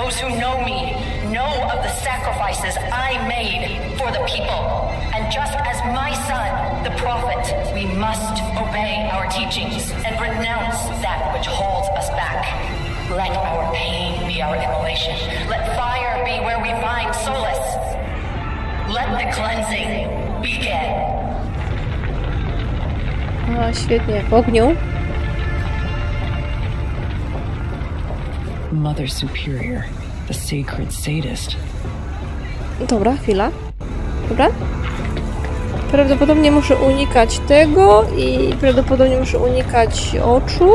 Those who know me know of the sacrifices I made for the people. And just as my son, the prophet, we must obey our teachings and renounce that which holds us back. Let our pain be our immolation. Let fire be where we find solace. Let the cleansing begin. No, świetnie. W ogniu. Mother Superior, the sacred sadist. Dobra, chwila. Dobra. Prawdopodobnie muszę unikać tego i prawdopodobnie muszę unikać oczu.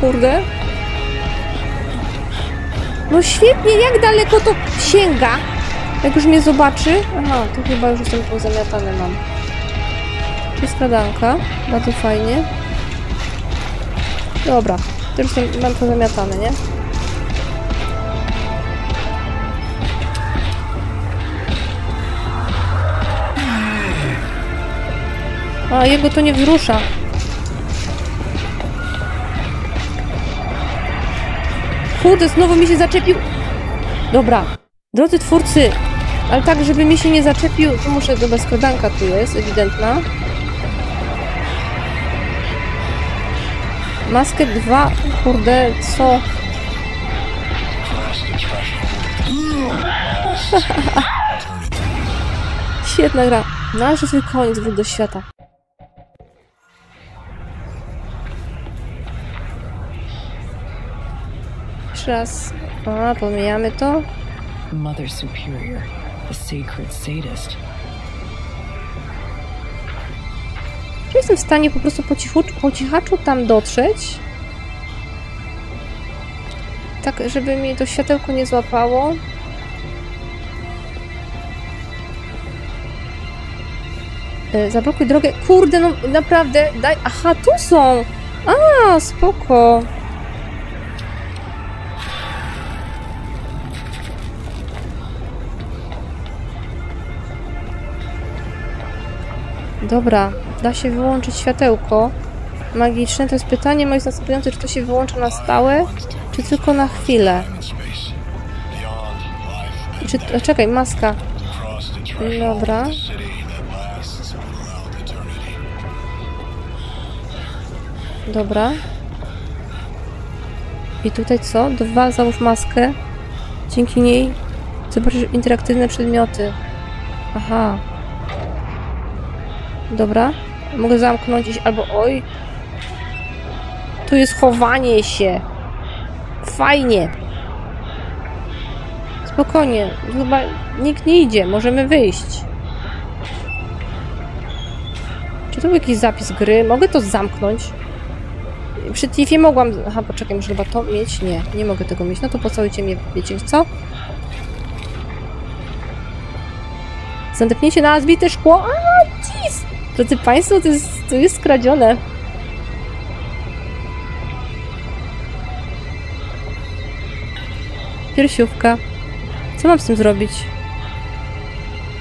Kurde. No świetnie, jak daleko to sięga? Jak już mnie zobaczy... Aha, to chyba już jestem pozamiatany mam. Tu jest skradanka. Bardzo fajnie. Dobra. To już jestem, mam pozamiatane, nie? A, jego to nie wzrusza. Kurde, znowu mi się zaczepił. Dobra. Drodzy twórcy, ale tak, żeby mi się nie zaczepił, to muszę... Dobra, skradanka tu jest, ewidentna. Maskę 2, kurde, co? Świetna gra. Należy swój koniec, wróć do świata. Jeszcze raz. A, pomijamy to. Mother Superior, the sacred sadist. Czy jestem w stanie po prostu po cichaczu tam dotrzeć? Tak, żeby mi to światełko nie złapało. Zablokuj drogę. Kurde, no naprawdę, daj... Aha, tu są! A, spoko. Dobra, da się wyłączyć światełko magiczne. To jest pytanie moje następujące, czy to się wyłącza na stałe, czy tylko na chwilę. I czy... Czekaj, maska. Dobra. Dobra. I tutaj co? Dwa, załóż maskę. Dzięki niej zobaczysz interaktywne przedmioty. Aha. Dobra, mogę zamknąć iść, albo oj. Tu jest chowanie się. Fajnie. Spokojnie, chyba nikt nie idzie, możemy wyjść. Czy to był jakiś zapis gry? Mogę to zamknąć? Przy Tiffie mogłam... Aha, poczekaj, muszę chyba to mieć? Nie, nie mogę tego mieć. No to pocałujcie mnie, wiecie co? Zadepnijcie na zbite szkło. Drodzy Państwo, to jest skradzione. Piersiówka. Co mam z tym zrobić?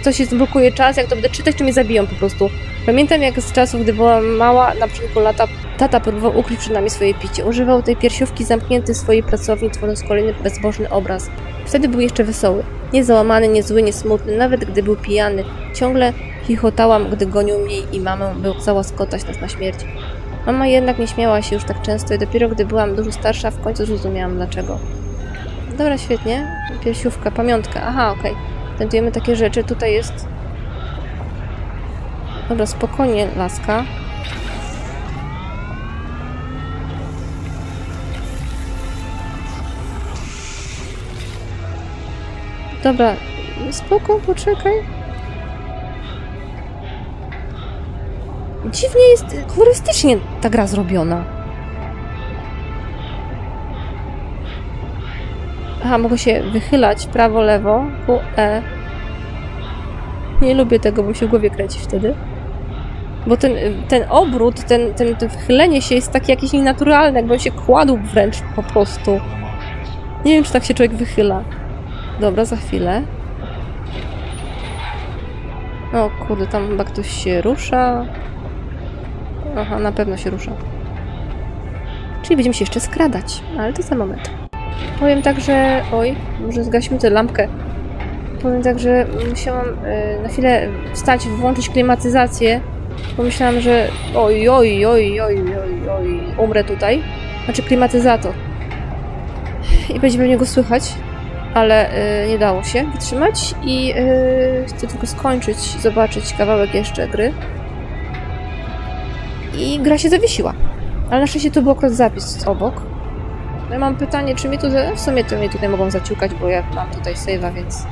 Coś się zblokuje czas, jak to będę czytać, czy mnie zabiją po prostu. Pamiętam, jak z czasów, gdy byłam mała, na początku lata, tata próbował ukryć przed nami swoje picie. Używał tej piersiówki zamknięty w swojej pracowni, tworząc kolejny bezbożny obraz. Wtedy był jeszcze wesoły. Nie załamany, nie zły, nie smutny, nawet gdy był pijany. Ciągle chichotałam, gdy gonił mnie i mamę, by załaskotać nas na śmierć. Mama jednak nie śmiała się już tak często i dopiero gdy byłam dużo starsza, w końcu zrozumiałam dlaczego. Dobra, świetnie. Piersiówka, pamiątka. Aha, okej. Znajdujemy takie rzeczy. Tutaj jest... Dobra, spokojnie, laska. Dobra, spoko, poczekaj. Dziwnie jest kolorystycznie ta gra zrobiona. Aha, mogę się wychylać prawo, lewo, U, E. Nie lubię tego, bo mi się w głowie kręci wtedy. Bo ten obrót, to wychylenie się jest takie jakieś nienaturalne, jakby się kładł wręcz po prostu. Nie wiem, czy tak się człowiek wychyla. Dobra, za chwilę. O kurde, tam chyba ktoś się rusza. Aha, na pewno się rusza. Czyli będziemy się jeszcze skradać, ale to za moment. Powiem tak, że... Oj, może zgaśmy tę lampkę. Powiem tak, że musiałam na chwilę wstać, włączyć klimatyzację. Pomyślałam, że oj, umrę tutaj. Znaczy klimatyzator. I będzie mnie go słychać. Ale nie dało się wytrzymać i chcę tylko skończyć, zobaczyć kawałek jeszcze gry. I gra się zawiesiła. Ale na szczęście to był akurat zapis obok. No ja mam pytanie, czy mi tu... W sumie to mnie tutaj mogą zaciukać, bo ja mam tutaj save'a, więc...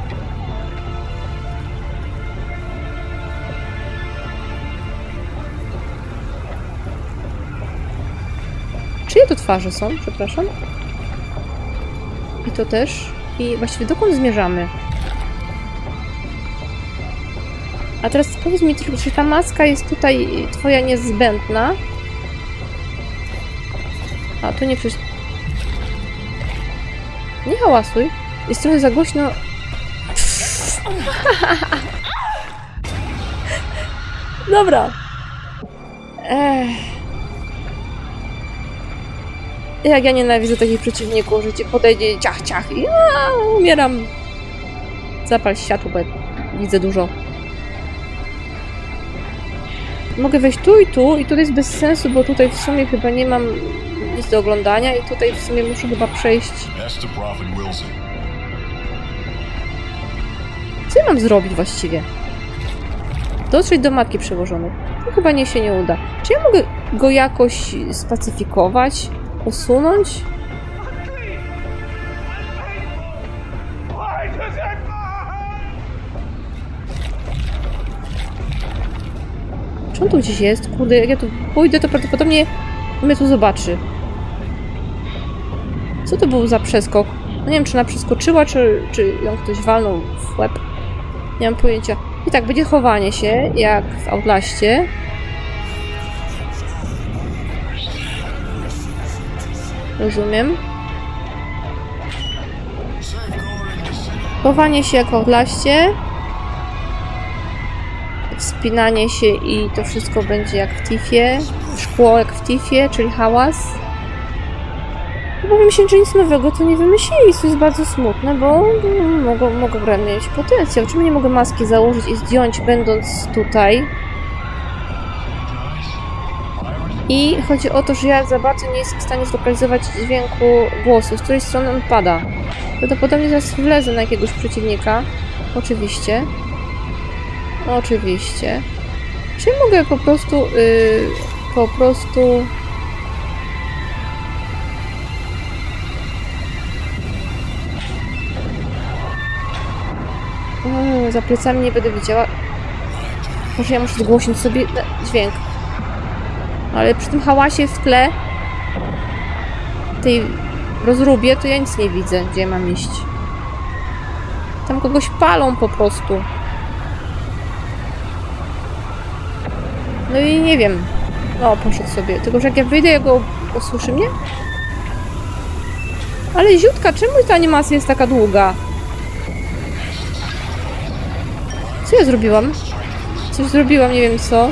Czyje to twarze są? Przepraszam. I to też. I właściwie dokąd zmierzamy? A teraz powiedz mi tylko, czy ta maska jest tutaj twoja niezbędna? A, tu nie przecież... Nie hałasuj. Jest trochę za głośno... Dobra. Jak ja nienawidzę takich przeciwników, że ci podejdzie ciach, ciach i umieram. Zapal światło, bo widzę dużo. Mogę wejść tu i tu i tutaj jest bez sensu, bo tutaj w sumie chyba nie mam nic do oglądania i tutaj w sumie muszę chyba przejść. Co ja mam zrobić właściwie? Dotrzeć do matki przełożonej. To chyba nie się nie uda. Czy ja mogę go jakoś spacyfikować? Usunąć? Czy on tu gdzieś jest? Kurde, jak ja tu pójdę, to prawdopodobnie mnie tu zobaczy. Co to był za przeskok? No nie wiem, czy ona przeskoczyła, czy ją ktoś walnął w łeb. Nie mam pojęcia. I tak, będzie chowanie się, jak w Outlaście. Rozumiem. Chowanie się jako w laście. Wspinanie się i to wszystko będzie jak w Tiffie. Szkło jak w Tiffie, czyli hałas. Powiem się, że nic nowego to nie wymyślili, co jest bardzo smutne, bo mogą mieć potencjał. Czemu nie mogę maski założyć i zdjąć, będąc tutaj? I chodzi o to, że ja za bardzo nie jestem w stanie zlokalizować dźwięku głosu, z której strony on pada. Prawdopodobnie zaraz wlezę na jakiegoś przeciwnika. Oczywiście. Oczywiście. Czy mogę po prostu... Za plecami nie będę widziała. Może ja muszę zgłosić sobie dźwięk. Ale przy tym hałasie w tle, tej rozróbie, to ja nic nie widzę, gdzie mam iść. Tam kogoś palą po prostu. No i nie wiem. O, poszedł sobie. Tylko, że jak ja wyjdę, ja go usłyszy mnie? Ale ziutka, czemu ta animacja jest taka długa? Co ja zrobiłam? Coś zrobiłam, nie wiem co.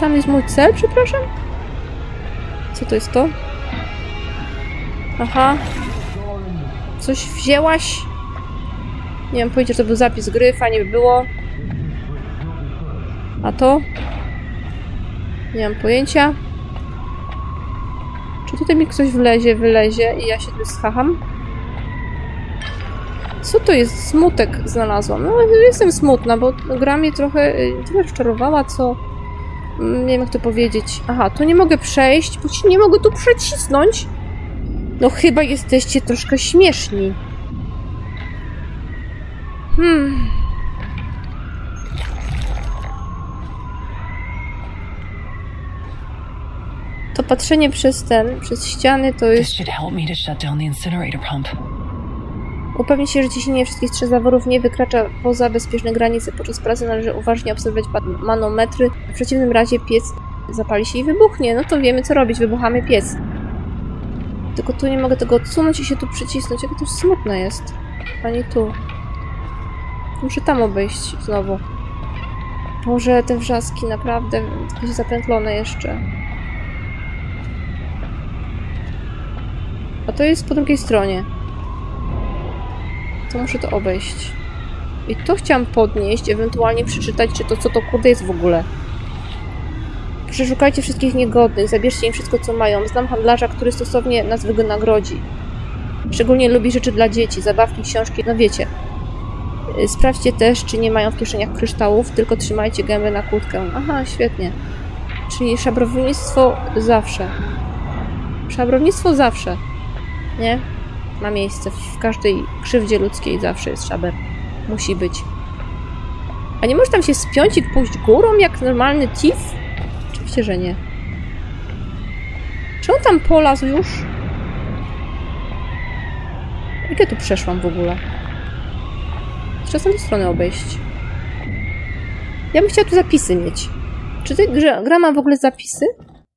Tam jest mój cel, przepraszam? Co to jest to? Aha. Coś wzięłaś? Nie wiem, pojęcia, że to był zapis gry, fajnie by było. A to? Nie mam pojęcia. Czy tutaj mi ktoś wlezie, wylezie i ja się tu schacham? Co to jest? Smutek znalazłam. No, jestem smutna, bo gra mnie trochę rozczarowała, co... Nie wiem, jak to powiedzieć. Aha, tu nie mogę przejść, bo nie mogę tu przecisnąć. No chyba jesteście troszkę śmieszni. To patrzenie przez ściany to jest... Upewnij się, że ciśnienie wszystkich trzech zaworów nie wykracza poza bezpieczne granice. Podczas pracy należy uważnie obserwować manometry. W przeciwnym razie piec zapali się i wybuchnie. No to wiemy, co robić. Wybuchamy piec. Tylko tu nie mogę tego odsunąć i się tu przycisnąć. Jakie to już smutne jest. Ani tu. Muszę tam obejść znowu. Może te wrzaski naprawdę takie zapętlone jeszcze. A to jest po drugiej stronie. To muszę to obejść. I to chciałam podnieść, ewentualnie przeczytać, czy to co to kurde jest w ogóle. Przeszukajcie wszystkich niegodnych, zabierzcie im wszystko co mają. Znam handlarza, który stosownie nas wynagrodzi. Szczególnie lubi rzeczy dla dzieci, zabawki, książki, no wiecie. Sprawdźcie też, czy nie mają w kieszeniach kryształów, tylko trzymajcie gębę na kłódkę. Aha, świetnie. Czyli szabrownictwo zawsze. Szabrownictwo zawsze. Nie? Ma miejsce. W każdej krzywdzie ludzkiej zawsze jest szaber. Musi być. A nie możesz tam się spiąć i pójść górą jak normalny tif? Oczywiście, że nie. Czy on tam polazł już? Jak ja tu przeszłam w ogóle? Trzeba z tej strony obejść. Ja bym chciała tu zapisy mieć. Czy ta gra ma w ogóle zapisy?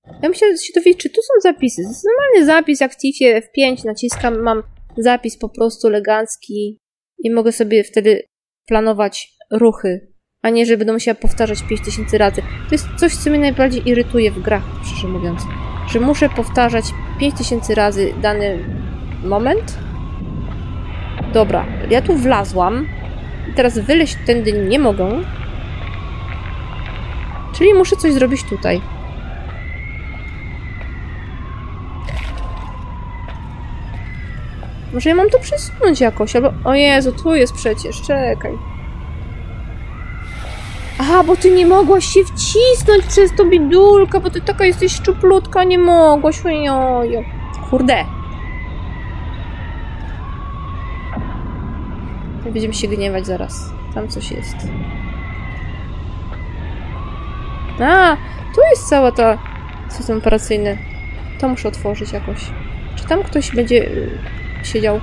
Ja bym chciała się dowiedzieć, czy tu są zapisy. To jest normalny zapis, jak w Tiffie F5 naciskam, mam zapis po prostu elegancki i mogę sobie wtedy planować ruchy, a nie, że będę musiała powtarzać 5000 razy. To jest coś, co mnie najbardziej irytuje w grach, szczerze mówiąc. Że muszę powtarzać 5000 razy dany moment. Dobra, ja tu wlazłam. I teraz wyleźć tędy nie mogę. Czyli muszę coś zrobić tutaj. Może ja mam to przesunąć jakoś, albo... O Jezu, tu jest przecież, czekaj. Aha, bo ty nie mogłaś się wcisnąć przez to, bidulka, bo ty taka jesteś szczuplutka, nie mogłaś. Ojojo. Kurde. Będziemy się gniewać zaraz. Tam coś jest. A, tu jest cała ta... System operacyjny. To muszę otworzyć jakoś. Czy tam ktoś będzie siedział?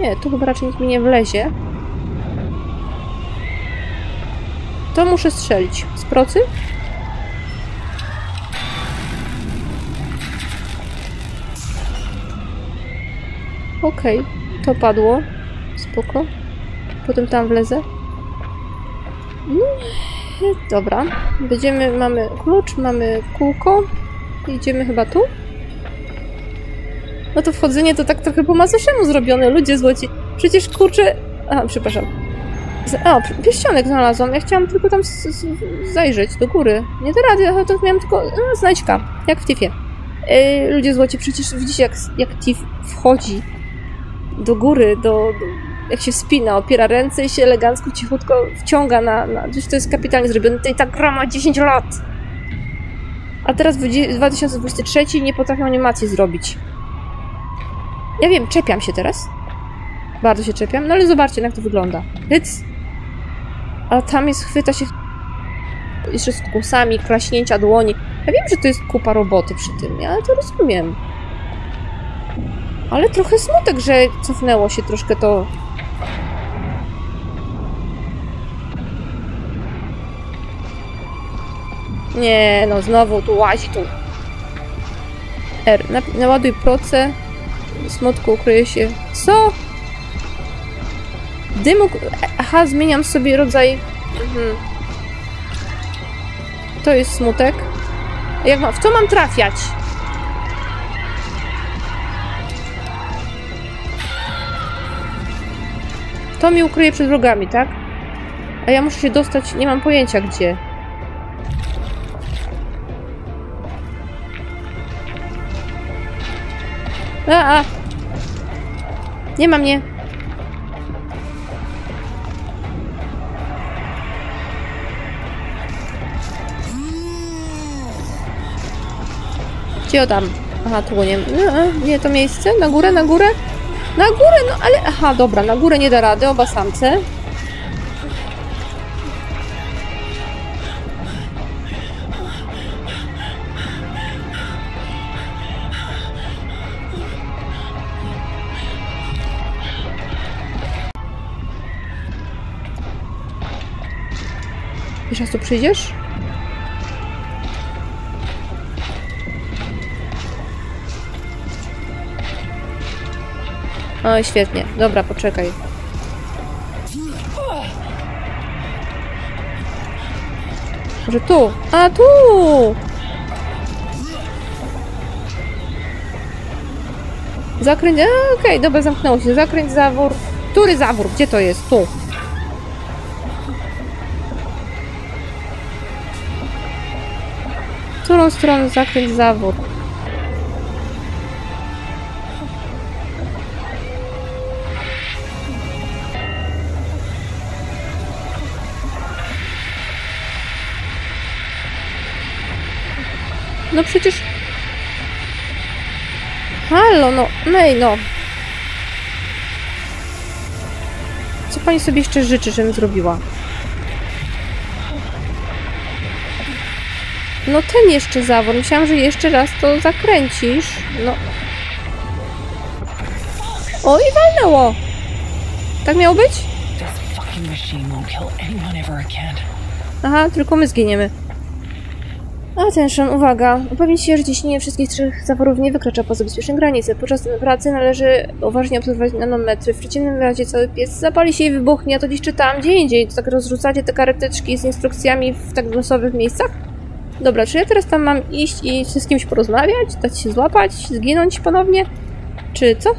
Nie, tu chyba raczej nikt mi nie wlezie. To muszę strzelić. Z procy? Okej. Okay. To padło. Spoko. Potem tam wlezę. No, dobra. Będziemy, mamy klucz, mamy kółko. Idziemy chyba tu. No to wchodzenie to tak trochę po macoszemu zrobione. Ludzie złoci. Przecież kurczę... A, przepraszam. O, pierścionek znalazłam. Ja chciałam tylko tam zajrzeć do góry. Nie da rady, ale to miałam tylko... No, znajdźka. Jak w Tiffie. Ludzie złoci, przecież widzicie jak Tiff wchodzi do góry, jak się wspina, opiera ręce i się elegancko, cichutko wciąga gdzieś to jest kapitalnie zrobione. Tutaj ta gra ma 10 lat! A teraz w 2023 nie potrafią animacji zrobić. Ja wiem, czepiam się teraz. Bardzo się czepiam, no ale zobaczcie, jak to wygląda. Hyc! A tam jest, chwyta się jeszcze z kłusami, klaśnięcia dłoni. Ja wiem, że to jest kupa roboty przy tym, ja to rozumiem. Ale trochę smutek, że cofnęło się troszkę to... Nie, no znowu tu łazi, tu... R, naładuj proce. W smutku ukryje się... Co? Dymu... Aha, zmieniam sobie rodzaj... Mhm. To jest smutek. Jak mam... W co mam trafiać? To mi ukryje przed wrogami, tak? A ja muszę się dostać, nie mam pojęcia gdzie. A! Nie ma mnie. Gdzie tam? Aha, tu nie. Nie, to miejsce? Na górę, na górę? Na górę, no ale... Aha, dobra, na górę nie da rady, oba samce. Jeszcze raz tu przyjdziesz? Oj, świetnie. Dobra, poczekaj. Może tu? A, tu! Zakręć, okej, dobra, zamknęło się. Zakręć, zawór. Który zawór? Gdzie to jest? Tu. W którą stronę zakręć, zawór? No przecież... Halo, no, nej, no. Co pani sobie jeszcze życzy, żebym zrobiła? No ten jeszcze zawór. Myślałam, że jeszcze raz to zakręcisz. No. O, i walnęło. Tak miało być? Aha, tylko my zginiemy. Attention, uwaga. Upewnij się, że ciśnienie wszystkich trzech zaworów nie wykracza poza bezpieczne granice. Podczas pracy należy uważnie obserwować nanometry. W przeciwnym razie cały pies zapali się i wybuchnie. Ja to dziś czytałam gdzie indziej. Tak rozrzucacie te kareteczki z instrukcjami w tak losowych miejscach? Dobra, czy ja teraz tam mam iść i z kimś porozmawiać? Dać się złapać? Zginąć ponownie? Czy co?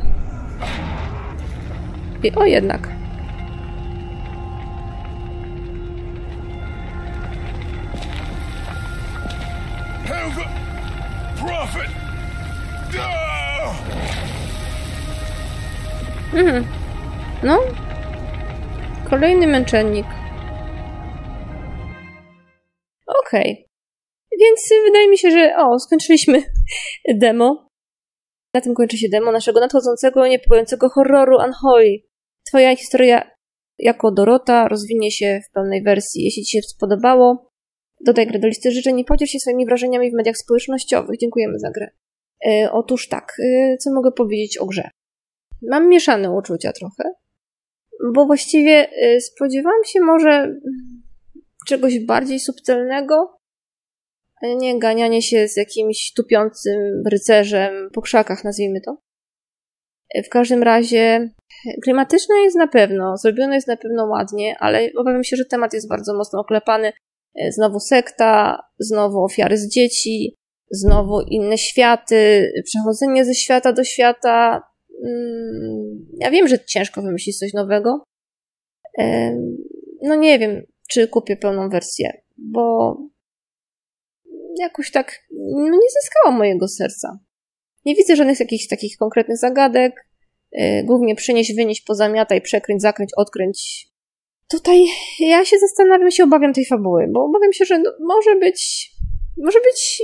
I, o, jednak. Mhm. No. Kolejny męczennik. Okej. Więc wydaje mi się, że... O, skończyliśmy demo. Na tym kończy się demo naszego nadchodzącego, niepokojącego horroru Unholy. Twoja historia jako Dorota rozwinie się w pełnej wersji. Jeśli Ci się spodobało, dodaj grę do listy życzeń i podziel się swoimi wrażeniami w mediach społecznościowych. Dziękujemy za grę. Otóż tak, co mogę powiedzieć o grze? Mam mieszane uczucia trochę, bo właściwie spodziewałam się może czegoś bardziej subtelnego, a nie ganianie się z jakimś tupiącym rycerzem po krzakach, nazwijmy to. W każdym razie klimatyczne jest na pewno, zrobione jest na pewno ładnie, ale obawiam się, że temat jest bardzo mocno oklepany. Znowu sekta, znowu ofiary z dzieci, znowu inne światy, przechodzenie ze świata do świata. Ja wiem, że ciężko wymyślić coś nowego. No nie wiem, czy kupię pełną wersję, bo jakoś tak no nie zyskała mojego serca. Nie widzę żadnych jakichś takich konkretnych zagadek. Głównie przynieś, wynieś, pozamiataj, przekręć, zakręć, odkręć. Tutaj ja się zastanawiam, się obawiam tej fabuły, bo obawiam się, że no, może być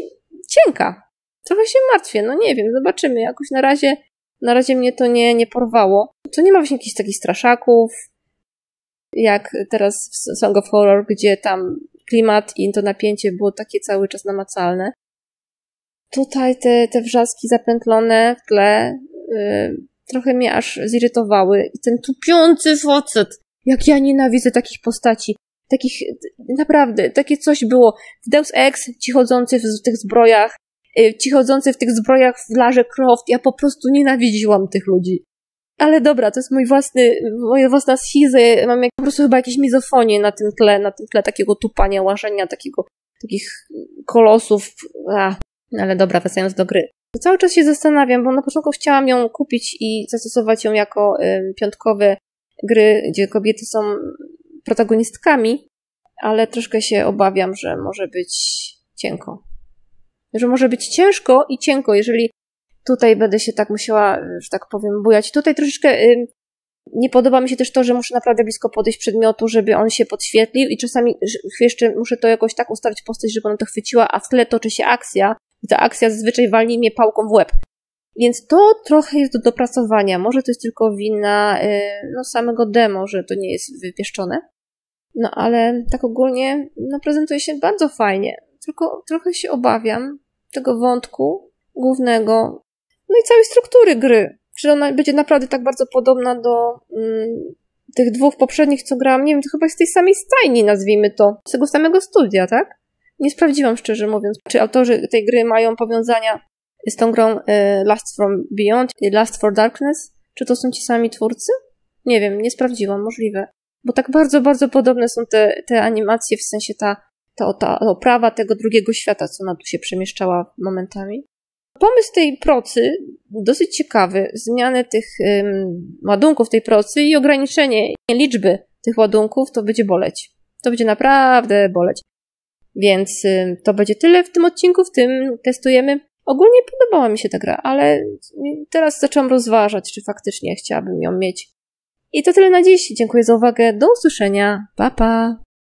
cienka. Trochę się martwię, no nie wiem, zobaczymy. Jakoś na razie mnie to nie porwało. To nie ma właśnie jakichś takich straszaków, jak teraz w Song of Horror, gdzie tam klimat i to napięcie było takie cały czas namacalne. Tutaj te wrzaski zapętlone w tle trochę mnie aż zirytowały. I ten tupiący facet, jak ja nienawidzę takich postaci. Takich, naprawdę, takie coś było. W Deus Ex ci chodzący w tych zbrojach, w Larze Croft. Ja po prostu nienawidziłam tych ludzi. Ale dobra, to jest moja własna schiza. Mam po prostu chyba jakieś mizofonię na tym tle takiego tupania, łaszenia, takich kolosów. Ale dobra, wracając do gry. Cały czas się zastanawiam, bo na początku chciałam ją kupić i zastosować ją jako piątkowe gry, gdzie kobiety są protagonistkami, ale troszkę się obawiam, że może być cienko. Że może być ciężko i cienko, jeżeli tutaj będę się tak musiała, że tak powiem, bujać. Tutaj troszeczkę nie podoba mi się też to, że muszę naprawdę blisko podejść przedmiotu, żeby on się podświetlił i czasami jeszcze muszę to jakoś tak ustawić postać, żeby ona to chwyciła, a w tle toczy się akcja i ta akcja zazwyczaj walni mnie pałką w łeb. Więc to trochę jest do dopracowania. Może to jest tylko wina no, samego demo, że to nie jest wypieszczone. No ale tak ogólnie no, prezentuje się bardzo fajnie. Tylko trochę się obawiam tego wątku głównego, no i całej struktury gry. Czy ona będzie naprawdę tak bardzo podobna do tych dwóch poprzednich, co grałam? Nie wiem, to chyba z tej samej stajni, nazwijmy to. Z tego samego studia, tak? Nie sprawdziłam, szczerze mówiąc, czy autorzy tej gry mają powiązania z tą grą Lust from Beyond i Lust for Darkness. Czy to są ci sami twórcy? Nie wiem, nie sprawdziłam, możliwe. Bo tak bardzo, bardzo podobne są te animacje, w sensie ta oprawa tego drugiego świata, co ona tu się przemieszczała momentami. Pomysł tej procy był dosyć ciekawy. Zmianę tych ładunków tej procy i ograniczenie liczby tych ładunków to będzie boleć. To będzie naprawdę boleć. Więc to będzie tyle w tym odcinku, w tym testujemy. Ogólnie podobała mi się ta gra, ale teraz zaczęłam rozważać, czy faktycznie chciałabym ją mieć. I to tyle na dziś. Dziękuję za uwagę. Do usłyszenia. Pa, pa.